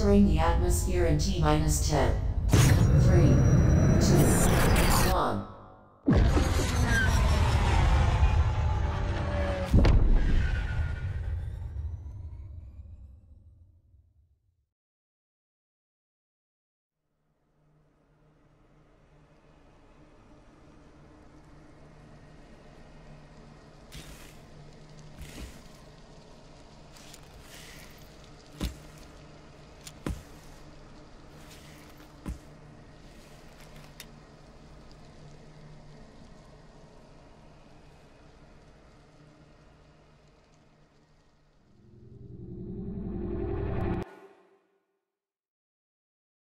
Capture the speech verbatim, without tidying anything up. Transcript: entering the atmosphere in T minus ten, three,